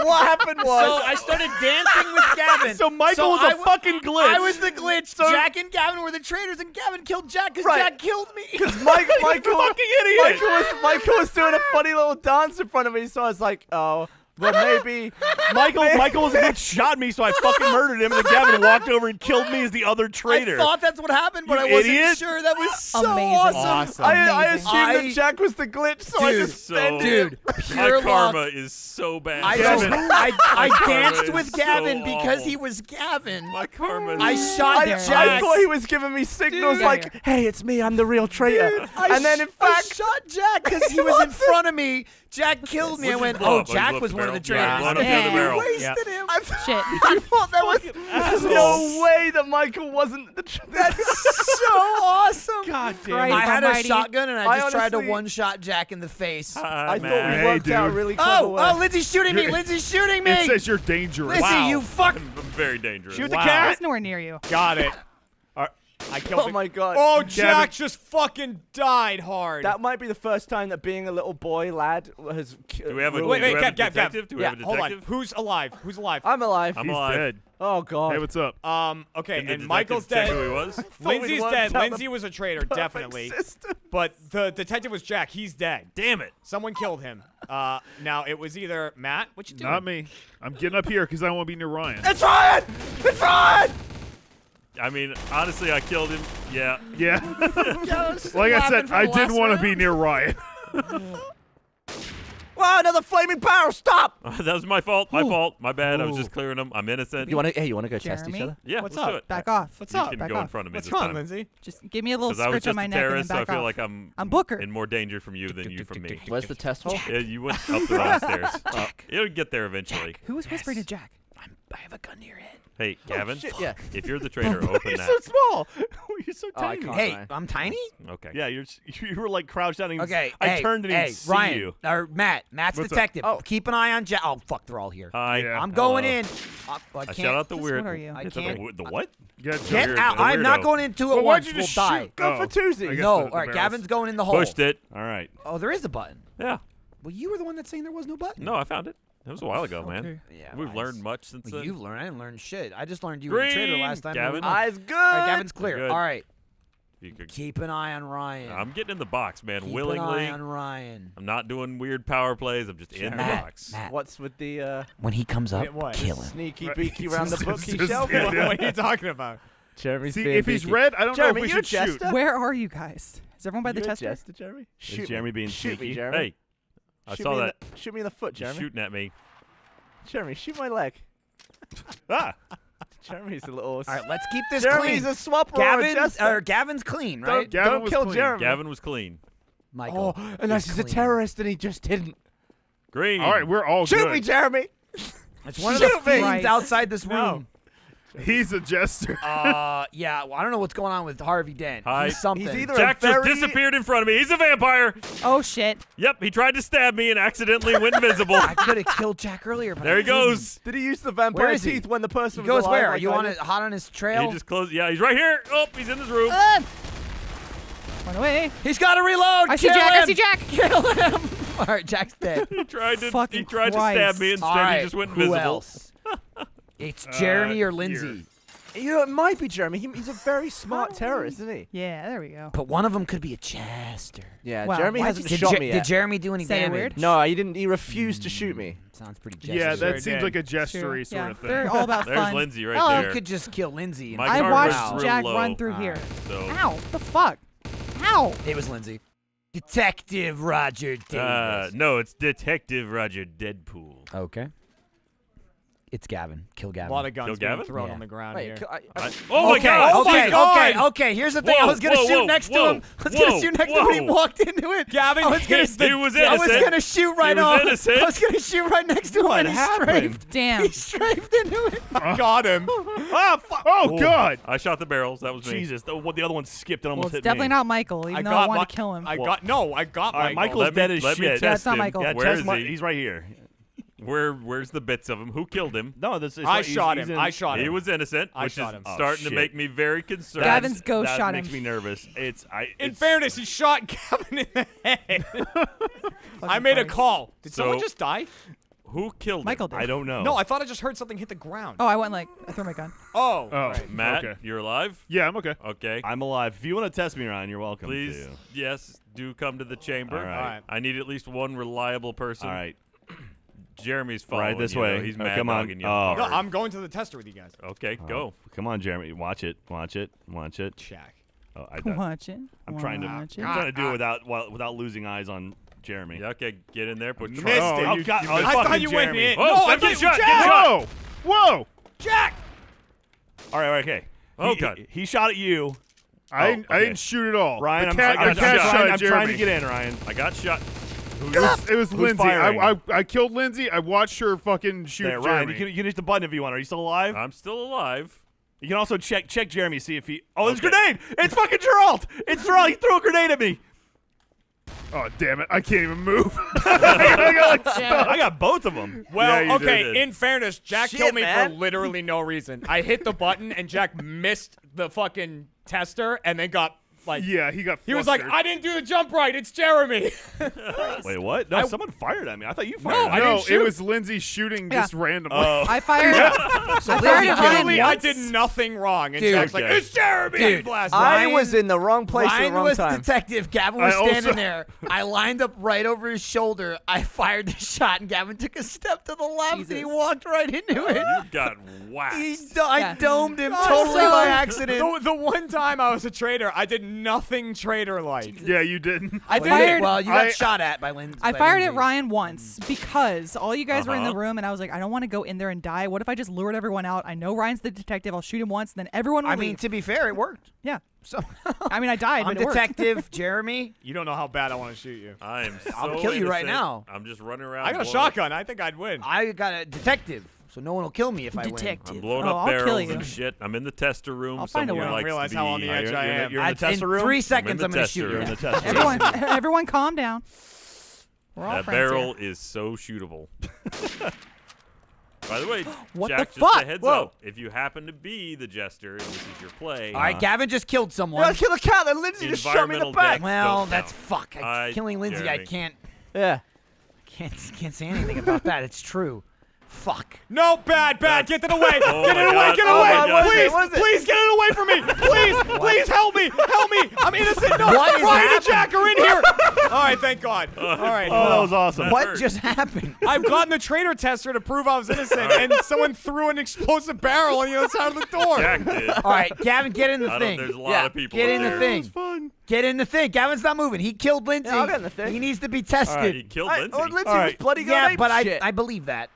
what happened was I started dancing with Gavin. So Michael was a fucking glitch. I was the glitch. So Jack and Gavin were the traitors, and Gavin killed Jack because Jack killed me. Because Michael, fucking idiot. Michael was doing a funny little dance in front of me, so I was like, oh. But maybe Michael was a good shot me, so I fucking murdered him, and then Gavin walked over and killed me as the other traitor. I thought that's what happened, but I wasn't sure. That was so awesome. I assumed that Jack was the glitch, so I suspended him. Pure karma is so bad. I danced with Gavin because he was Gavin. My karma is shot Jack. I thought he was giving me signals like, hey, it's me, I'm the real traitor. Dude, and then in fact, I shot Jack because he was in front of me. Jack killed me. I went, oh, Jack was one of the traitors. You wasted him. Shit. I thought that was. There's no way that Michael wasn't the traitor. That's so awesome. God damn. I had a shotgun and I just tried to one-shot Jack in the face. I thought we worked out really cool. Oh, Lindsay's shooting me. Lindsay's shooting me. It says you're dangerous. Lindsay, you fuck. I'm very dangerous. Shoot the cat. It's nowhere near you. Got it. I killed him. Oh my god. Oh, Jack just fucking died hard. That might be the first time that being a little boy lad has killed. Do we have a detective? Do we have a detective? Hold on. Who's alive? Who's alive? I'm alive. I'm alive. Dead. Oh god. Hey, what's up? Okay, and Michael's dead. Who he was? Lindsay's dead. Lindsay was a traitor, definitely. But the detective was Jack. He's dead. Damn it. Someone killed him. Now it was either Matt, what you doing? Not me. I'm getting up here because I want to be near Ryan. It's Ryan! It's Ryan! I mean, honestly, I killed him. Yeah. Yeah. Like I said, I did want to be near Ryan. Wow, another flaming barrel! Stop! That was my fault. My fault. My bad. I was just clearing them. I'm innocent. You want to? Hey, you want to go Jeremy? Test each other? Yeah. What's up? Back off. What's up? You can go in front of me. What's wrong, Lindsay? Just give me a little scratch on my neck and then back off. I feel like I'm Booker. In more danger from you than you from me. Where's the test hole? Yeah, you went up the wrong stairs. It'll get there eventually. Who was whispering to Jack? I have a gun to your head. Hey, Gavin, yeah. If you're the traitor, open that. You're so small. You're so tiny. Hey, I'm tiny? Okay. Yeah, you were like crouched down. And okay. I turned and didn't see Ryan, you. Or Matt. Matt's What's detective. Up? Oh, keep an eye on Jack. Oh, fuck, they're all here. Hi. Yeah. I'm going in. I can't. Shout out the weird. What are you? I can't. The what? Get out. I'm not going into it once. We'll die. Go for Tuesday. No. All right, Gavin's going in the hole. Pushed it. All right. Oh, there is a button. Yeah. Well, you were the one that's saying there was no button. No, I found it. That was a while ago, man. Yeah, we've learned much since then. You've learned. I didn't learn shit. I just learned you were a traitor last time. Gavin. Eyes good. All right, Gavin's clear. Good. All right. Keep an eye on Ryan. I'm getting in the box, man. Keep willingly. Keep an eye on Ryan. I'm not doing weird power plays. I'm just in the box. Matt. What's with the... when he comes up, kill him. Sneaky beaky around the bookshelf. What are you talking about? Jeremy's See, if he's red, I don't know if we should shoot. Where are you guys? Is everyone by the tester? Is Jeremy being sneaky? Hey. I saw that. Shoot me in the foot, Jeremy. Shooting at me. Jeremy, shoot my leg. Ah! Jeremy's a little... All right, let's keep this clean. Jeremy's a swapper. Gavin's clean, right? Don't kill Jeremy. Gavin was clean. Michael. Oh, unless he's a terrorist and he just didn't. Green. All right, we're all Shoot me, Jeremy. It's one of the things outside this room. He's a jester. Yeah. Well, I don't know what's going on with Harvey Dent. He's something. He's either Jack just disappeared in front of me. He's a vampire. Oh shit. Yep. He tried to stab me and accidentally went invisible. I could have killed Jack earlier. But there he goes. Did he use the vampire teeth when the person was alive? He goes where? Are you on it? Hot on his trail? He just closed. Yeah. He's right here. Oh, he's in this room. Run away. He's got to reload. I see Jack. I see Jack. Kill him. All right, Jack's dead. he tried to stab me instead. He just went invisible. Who else? It's Jeremy or Lindsay. You know, it might be Jeremy. He's a very smart terrorist, isn't he? Yeah, there we go. But one of them could be a Jester. Yeah, wow, Jeremy hasn't shot me yet. Did Jeremy do any damage? Weird? No, he didn't. He refused to shoot me. Sounds pretty Jester. Yeah, that seems like a Jester-y sort of thing. They're all about fun. There's Lindsay right there. I could just kill Lindsay. I watched Jack run through here. Ow, what the fuck? Ow! It was Lindsay. Detective Roger Davis. No, it's Detective Roger Deadpool. Okay. It's Gavin. Kill Gavin. A lot of guns being thrown on the ground here. Oh my god! Okay. Here's the thing. I was gonna shoot next to him. I was gonna shoot next to him when he walked into it. Gavin, he was innocent. I was gonna shoot right on. I was gonna shoot right next to him. What happened? Damn. He strafed into it. Got him. Oh god! I shot the barrels. That was me. Jesus. The other one skipped and almost hit me. Definitely not Michael. Even though I want to kill him. I got Michael. Michael's dead as shit. That's not Michael. Where is he? He's right here. Where's the bits of him? Who killed him? No, this is. I shot him. He was innocent, which is starting to make me very concerned. Gavin's ghost shot him. That makes me nervous. In fairness, he shot Gavin in the head. I made a call. Did someone just die? Who killed Michael? Did. I don't know. No, I thought I just heard something hit the ground. Oh, I went like I threw my gun. Oh, right. Matt, you're alive? Yeah, I'm okay. Okay, I'm alive. If you want to test me, Ryan, you're welcome. Please, yes, do come to the chamber. All right. I need at least one reliable person. All right. Jeremy's following right this way. He's mad dogging you. Oh. No, I'm going to the tester with you guys. Okay, go. Come on, Jeremy. Watch it. Watch it. Watch it. Check. Oh, watch it. I'm trying to do it without losing eyes on Jeremy. Yeah, okay, get in there. Put missed it. Oh, you got, I thought you went in. Oh, no, I thought you shot. Whoa! Whoa! Jack! All right, okay. Oh god. He shot at you. I didn't shoot at all. Ryan, I'm trying to get in, Ryan. I got shot. It was Lindsay. I killed Lindsay. I watched her fucking shoot Jeremy. Ryan, you can hit the button if you want. Are you still alive? I'm still alive. You can also check Jeremy, see if he... Oh, there's a grenade! It's fucking Geralt! It's Geralt! He threw a grenade at me! Oh, damn it. I can't even move. I got both of them. Well, yeah, okay, in fairness, Jack killed me for literally no reason. I hit the button, and Jack missed the fucking tester, and then got... Like, yeah, he got flustered. He was like, I didn't do the jump right. It's Jeremy. Wait, what? No, someone fired at me. I thought you fired at me. No, it was Lindsay shooting just randomly. I fired I did nothing wrong. And Jack's like, it's Jeremy. Dude, I was in the wrong place at the wrong time. I was detective. Gavin was standing there. I lined up right over his shoulder. I fired the shot, and Gavin took a step to the left, and he walked right into it. You got whacked. I domed him totally by accident. The one time I was a traitor, I didn't nothing traitor-like. Yeah, you didn't. I fired. Well, you got shot at by Lindsay. I fired at Ryan once because all you guys were in the room, and I was like, I don't want to go in there and die. What if I just lured everyone out? I know Ryan's the detective. I'll shoot him once, and then everyone will leave. I mean, to be fair, it worked. Yeah. So I mean, I died. I'm Detective Jeremy. You don't know how bad I want to shoot you. I am. So I'll kill you right now. I'm just running around. I got a shotgun. I think I'd win. I got a detective. So no one will kill me if I win. I'm blowing up barrels and shit. I'm in the tester room. I'll find a way. I realize how on the edge I am. You're in the tester room? In 3 seconds, I'm going to shoot you. Everyone calm down. We're all friends here. That barrel is so shootable. By the way, what Jack, the fuck? Just a heads up, if you happen to be the Jester, and this is your play. All right, Gavin just killed someone. I killed a cat. And Lindsay just shot me in the back. Well, that's fuck. Killing Lindsay, I can't. Yeah. Can't say anything about that. It's true. Fuck. No, bad. Get it away. Oh get it away. Please get it away from me. Please help me. I'm innocent. No, Ryan and Jack are in here. All right, thank God. All right. Oh, that was awesome. What just happened? I've gotten the traitor tester to prove I was innocent, and someone threw an explosive barrel on the other side of the door. Jack did. All right, Gavin, get in the thing. There's a lot of people in there. Get in the thing. It was fun. Get in the thing. Gavin's not moving. He killed Lindsay. Yeah, I'll get in the thing. He needs to be tested. All right, he killed Lindsay. Oh, Lindsay was bloody good. Yeah, but I believe that.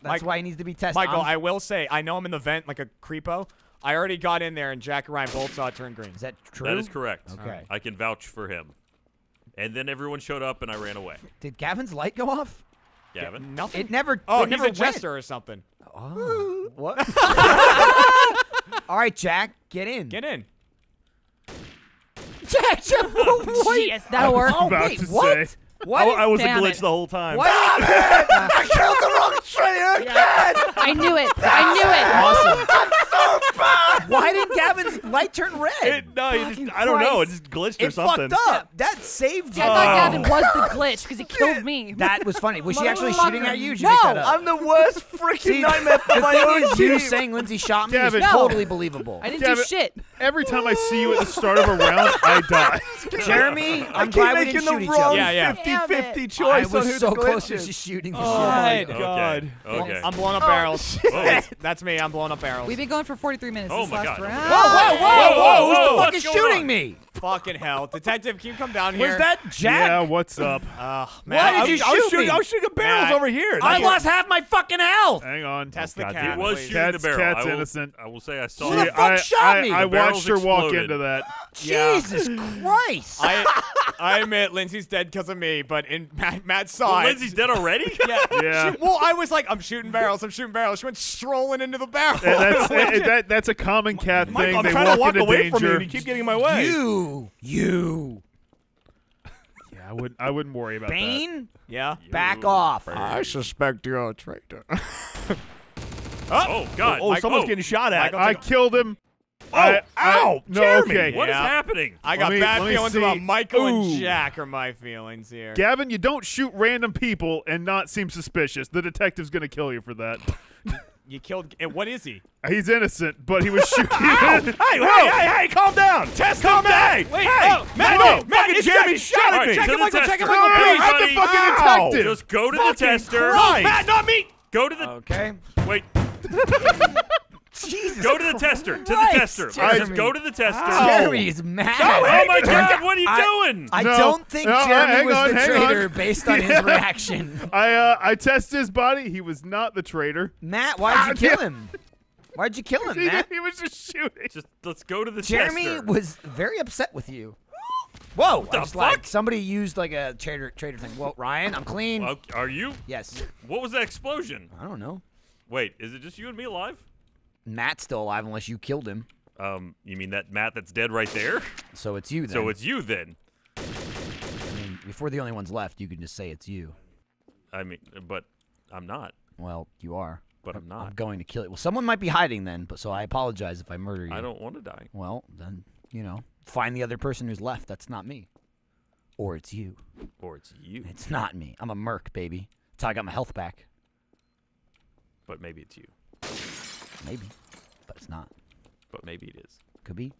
That's why he needs to be tested. Michael, I will say, I know I'm in the vent like a creepo. I already got in there, and Jack and Ryan both saw it turn green. Is that true? That is correct. Okay. I can vouch for him. And then everyone showed up, and I ran away. Did Gavin's light go off? Gavin? Nothing. It never. Oh, it he's never a jester or something. Oh. What? All right, Jack, get in. Get in. Jack, wait. That worked. Oh, wait, what? I was a glitch the whole time. What? I killed the wrong traitor again! I knew it. I knew it. Awesome. I'm so bad. Why did Gavin's light turn red? I don't know. It just glitched or something. It fucked up. That saved you. I thought Gavin was the glitch because he killed me. That was funny. Was she actually shooting at you? No. I'm the worst freaking nightmare for my own team. You saying Lindsay shot me is totally believable. I didn't do shit. Every time I see you at the start of a round, I die. Jeremy, I'm glad we didn't shoot each other. Yeah. 50-50 choice. I was so close to shooting the shit. Oh my God. Okay. I'm blowing up barrels. That's me. I'm blowing up barrels. We've been going for 43 minutes this last round. Whoa. Who's the fuck is shooting me? Fucking hell. Detective, can you come down here? Was that Jack? Yeah, what's up? Man, why did you shoot me? I was shooting barrels over here. I lost half my fucking health. Hang on. Test the cat. He was shooting the barrel. Cat's innocent. I will say I saw it. Who the fuck shot me? I watched her walk into that. Jesus Christ. I admit Lindsay's dead because of me, but in Matt's side. Well, Lindsay's dead already? Yeah. Well, I was like, I'm shooting barrels. She went strolling into the barrel. That's a common cat thing. I'm trying to walk away from you, and you keep getting in my way. You. Yeah, I wouldn't worry about that. Bane? Yeah. Back off. I suspect you're a traitor. Oh, God. Oh, someone's getting shot at. I killed him. Oh, ow! No, Jeremy, okay. What is happening? I got bad feelings about Michael and Jack are my feelings here. Gavin, you don't shoot random people and not seem suspicious. The detective's going to kill you for that. You killed... What is he? He's innocent, but he was shooting... Hey, calm down! Test calm down! Wait, Matt and Jeremy shot at me! Check him, Michael, please! I'm the fucking detective! Just go to the tester. Matt, not me! Go to the... Okay. Wait. Jesus go to the tester. To the tester. Just go to the tester. Jeremy is mad. Oh my God! What are you doing? I don't think Jeremy was the traitor based on his reaction. I tested his body. He was not the traitor. Matt, why did you kill him? Why did you kill him, Matt? He was just shooting. Just let's go to the tester. Jeremy was very upset with you. Whoa! What the fuck? Like, somebody used like a traitor thing. Well, Ryan, I'm clean. Are you? Yes. What was that explosion? I don't know. Wait, is it just you and me alive? Matt's still alive unless you killed him. You mean that Matt that's dead right there? So it's you then. I mean, if we're the only ones left, you can just say it's you. I mean, but I'm not. Well, you are. But I'm not. I'm going to kill it. Well, someone might be hiding then, but so I apologize if I murder you. I don't want to die. Well, then, you know, find the other person who's left. That's not me. Or it's you. Or it's you. It's not me. I'm a merc, baby. That's how I got my health back. But maybe it's you. Maybe, but it's not. But maybe it is. Could be.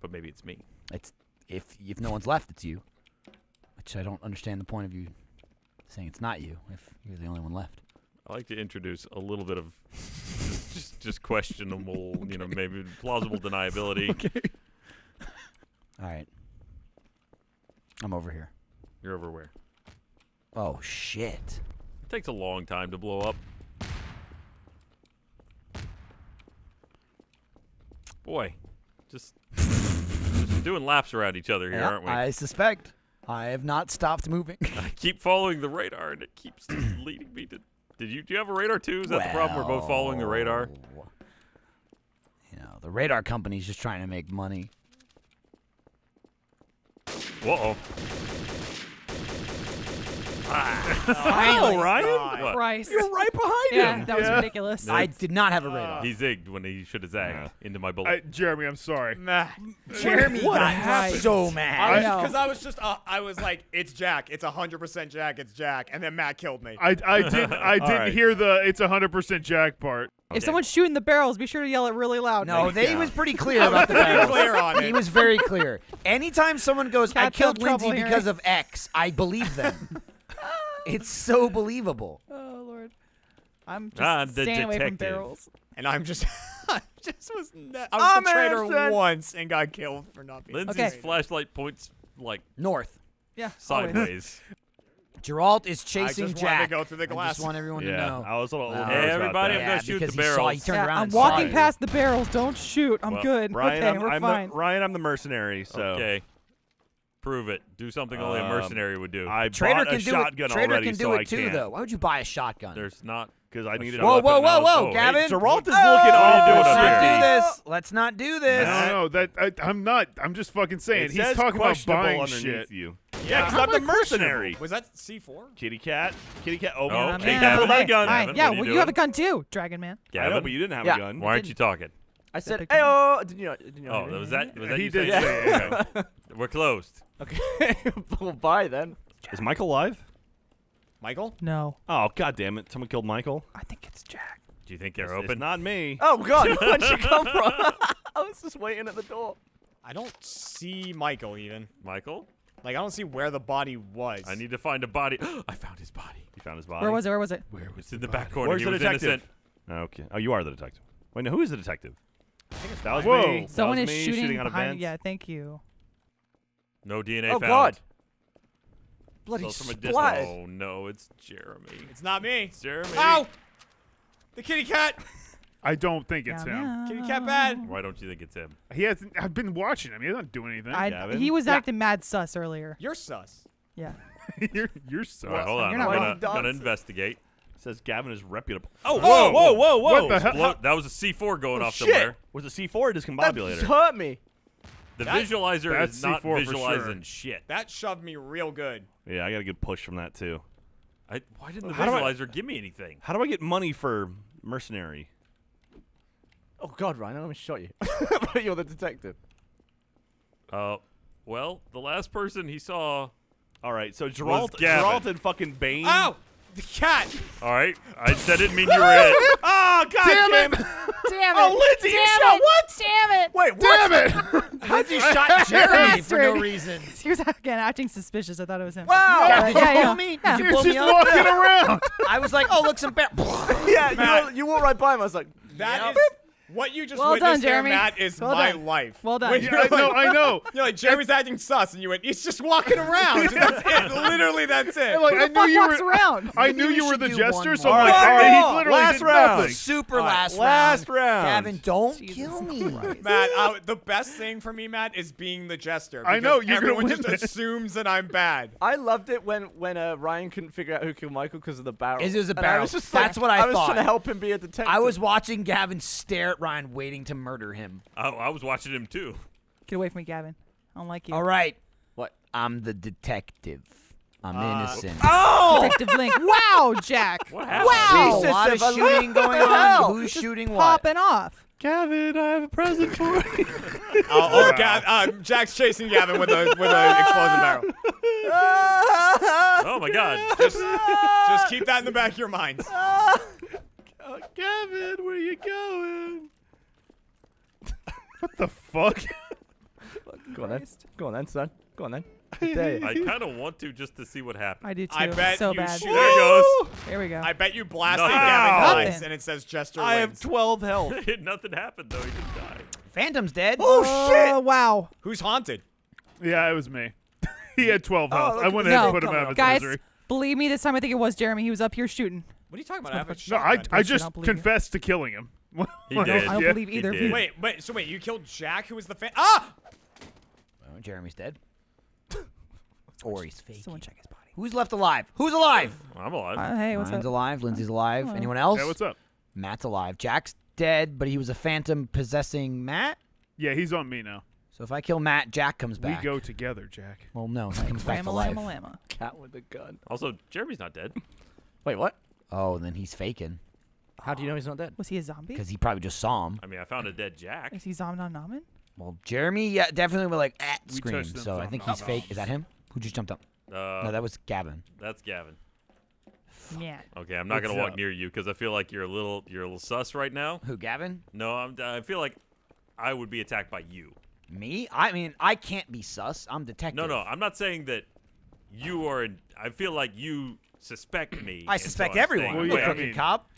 But maybe it's me. It's if no one's left, it's you. Which I don't understand the point of you saying it's not you if you're the only one left. I like to introduce a little bit of just questionable, maybe plausible deniability. Okay. Alright. I'm over here. You're over where? Oh, shit. It takes a long time to blow up. Boy, just doing laps around each other here, yeah, aren't we? I suspect. I have not stopped moving. I keep following the radar, and it keeps leading me to... Do you have a radar, too? Is that the problem? We're both following the radar? You know, the radar company's just trying to make money. Whoa. Oh, Ryan! Christ. You're right behind him! Yeah, that was ridiculous. No, I did not have a radar. He zigged when he should have zagged into my bullet. Jeremy, I'm sorry. Nah. Jeremy got so mad. Because I was just, I was like, it's Jack. It's 100% Jack. It's Jack. And then Matt killed me. I didn't hear the it's 100% Jack part. If someone's shooting the barrels, be sure to yell it really loud. No, he was pretty clear about the barrels. Clear on it. He was very clear. Anytime someone goes, I killed Lindsay because of X, I believe them. It's so believable. Oh, Lord. I'm just staying away from barrels. And I'm just... I just was... I was the traitor once and got killed for not being Lindsay's flashlight points, like... North. Yeah. Sideways. Geralt is chasing Jack. I just want to go through the glass. I just want everyone to know. I was a little nervous everybody, I'm going to shoot the barrels. I'm walking past the barrels. Don't shoot. I'm good. Ryan, okay, we're fine. Ryan, I'm the mercenary, so... Okay. Prove it. Do something only a mercenary would do. I bought a shotgun already, so I can't. Traitor can do it too, though. Why would you buy a shotgun? There's not, because I needed a weapon. Whoa, whoa, whoa, whoa, Gavin! Geralt is looking at what I'm doing. Let's not do this. No, I'm not. I'm just fucking saying. He's talking about buying shit. Yeah, because I'm the mercenary. Was that C4? Kitty cat. Kitty cat. Oh, man. Kitty cat with my gun. Yeah, well, you have a gun too, Dragon Man. I know, but you didn't have a gun. Why aren't you talking? I said, hey, oh, was that you saying? Yeah. We're closed. Okay, well, bye then. Is Michael alive? Michael? No. Oh, God damn it! Someone killed Michael. I think it's Jack. Do you think they're open? It's not me. Oh God! Where'd you come from? I was just waiting at the door. I don't see Michael even. Michael? Like I don't see where the body was. I need to find a body. I found his body. You found his body. Where was it? Where was it? Where was it? In the back corner. Where's the detective? Okay. Oh, you are the detective. Wait, no, who is the detective? I think it's me. Someone is shooting behind. Yeah, thank you. No DNA found. Oh, God. Bloody splat. Oh, no, it's Jeremy. It's not me. It's Jeremy. Ow! The kitty cat. I don't think it's him. Kitty cat bad. Why don't you think it's him? He hasn't. I've been watching him. He's not doing anything. He was acting mad sus earlier. You're sus. Yeah. you're sus. Well, hold on. You're I'm going to investigate. It says Gavin is reputable. Oh, whoa, whoa, whoa, whoa. What the hell? That was a C4 going off somewhere. Was a C4 or discombobulator? That hurt me. The visualizer is not visualizing shit. That shoved me real good. Yeah, I got a good push from that, too. Why didn't the visualizer give me anything? How do I get money for mercenary? Oh, God, Ryan, I almost shot you. You're the detective. Well, the last person he saw... All right, so Geralt and fucking Bane. Ow! The cat! All right, that didn't mean you were it. Oh, God damn it! Damn it! Oh, Lindsay, you shot what? Damn it! Wait, what? Damn it! Lindsay shot Jeremy for no reason. He was again acting suspicious. I thought it was him. Wow! Yeah, did you pull me? He was just walking around. I was like, oh, look, some bear. Yeah, you went right by him. I was like, that is. What you just witnessed there, Matt, is my life. Well done. Yeah, like, I know. You're like, Jeremy's acting sus, and you went, he's just walking around. That's it. Literally, that's it. Like, I knew you were the jester, so I'm like, all right, he literally last did round. Nothing. Super last round. Gavin, don't kill me. Matt, the best thing for me, Matt, is being the jester. I know. You're everyone just assumes that I'm bad. I loved it when Ryan couldn't figure out who killed Michael because of the barrel. It was a barrel. That's what I thought. I was trying to help him be a detective. I was watching Gavin stare at Ryan waiting to murder him. Oh, I was watching him too. Get away from me, Gavin. I don't like you. All right. What? I'm the detective. I'm innocent. Oh! Detective Link. Wow, Jack. What happened? Wow. Jesus, a lot of shooting going on. Who's just shooting what? Popping off. Gavin, I have a present for you. Jack's chasing Gavin with an explosion barrel. Oh my God. Just keep that in the back of your mind. Gavin, where are you going? What the fuck? Go on then, son. Go on then. I kind of want to just to see what happens. I do too. I bet so you bad. There it goes. Here we go. I bet you blasted Gavin dies and it says Jester wins. I have 12 health. Nothing happened though. He didn't die. Phantom's dead. Oh shit! Wow. Who's haunted? Yeah, it was me. He had 12 health. Oh, I wouldn't have put him out of his misery. Guys, believe me, this time I think it was Jeremy. He was up here shooting. What are you talking about? I haven't shot. I just confessed to killing him. He did. I don't believe either of you. Wait, so you killed Jack, who was the fan? Ah! Oh, Jeremy's dead. Or he's fake. Someone check his body. Who's left alive? Who's alive? I'm alive. Hey, what's up? Mine's alive. Lindsay's alive. Hello. Anyone else? Yeah, what's up? Matt's alive. Jack's dead, but he was a phantom possessing Matt? Yeah, he's on me now. So if I kill Matt, Jack comes back. We go together, Jack. Well, no, he comes back to life. Cat with a gun. Also, Jeremy's not dead. Wait, what? Oh, then he's faking. How do you know he's not dead? Was he a zombie? Because he probably just saw him. I mean, I found a dead Jack. Is he Zomnonaman? Well, Jeremy, yeah, definitely would like scream. So I think he's fake. Is that him? Who just jumped up? No, that was Gavin. That's Gavin. Yeah. Okay, I'm not gonna walk near you because I feel like you're a little sus right now. Who, Gavin? No, I feel like I would be attacked by you. Me? I mean, I can't be sus. I'm detective. No, I'm not saying that. You are. I feel like you suspect me. I suspect everyone. Well, yeah, I mean, cop.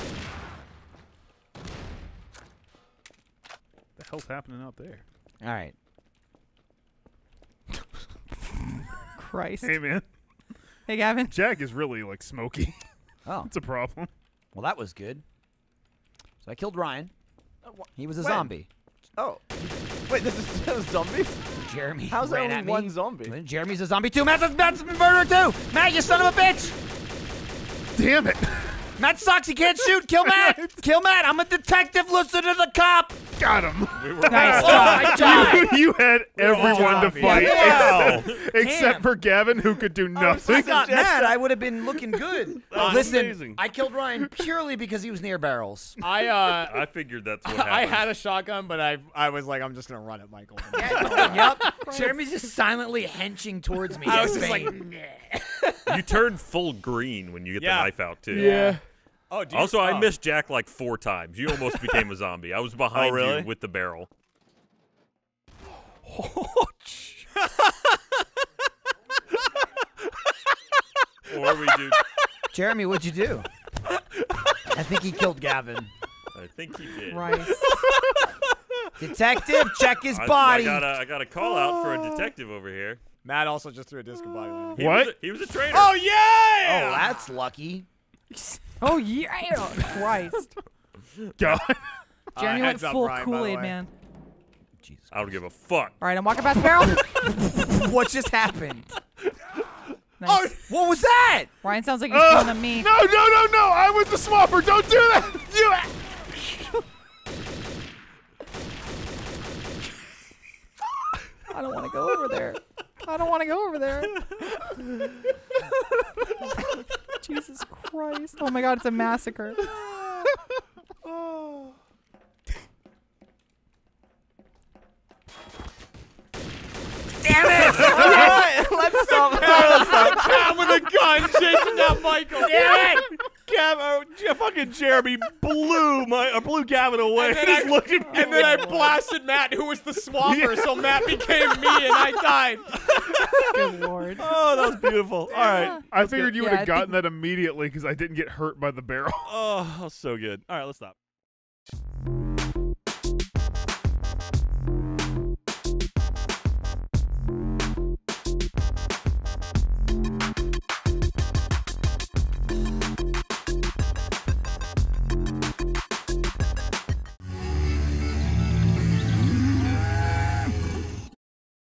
The hell's happening out there? All right. Christ. Hey, man. Hey, Gavin. Jack is really like smoky. Oh, it's a problem. Well, that was good. So I killed Ryan. He was a zombie. Oh. Wait, this is zombies? Jeremy. How's there only one zombie? Jeremy's a zombie too. Matt's a murderer too. Matt, you son of a bitch! Damn it. Matt sucks. He can't shoot. Kill Matt. Kill Matt. I'm a detective. Listen to the cop. Got him. We were nice job. You had everyone to fight except for Gavin, who could do nothing. I'm not mad. I would have been looking good. Listen, amazing. I killed Ryan purely because he was near barrels. I figured that's what happened. I had a shotgun, but I was like, I'm just gonna run at Michael. Yep. Jeremy's just silently henching towards me. I was just like, nah. You turn full green when you get the knife out too. Yeah. Oh, dude. Also, I missed Jack like 4 times. You almost became a zombie. I was behind you with the barrel. Or we do. Jeremy, what'd you do? I think he killed Gavin. I think he did. Rice. Detective, check his body. I got a call out for a detective over here. Matt also just threw a discombobulator. He was a traitor. Oh yeah! Oh, that's lucky. Oh yeah! Christ. God. Jeremy went full Kool-Aid, man. Jesus. I don't give a fuck. All right, I'm walking past barrel. What just happened? Nice. Oh, what was that? Ryan sounds like he's pulling on me. No! I was the swapper. Don't do that. I don't want to go over there. I don't want to go over there. Jesus Christ. Oh my God, it's a massacre. Oh. Damn it! Let's stop. Cat with a gun chasing down Michael. Damn it! Fucking Jeremy blew Gavin away. And then I blasted Matt, who was the swapper, so Matt became me, and I died. Good Lord. Oh, that was beautiful. All right. I figured you would have gotten that immediately because I didn't get hurt by the barrel. Oh, that was so good. All right, let's stop.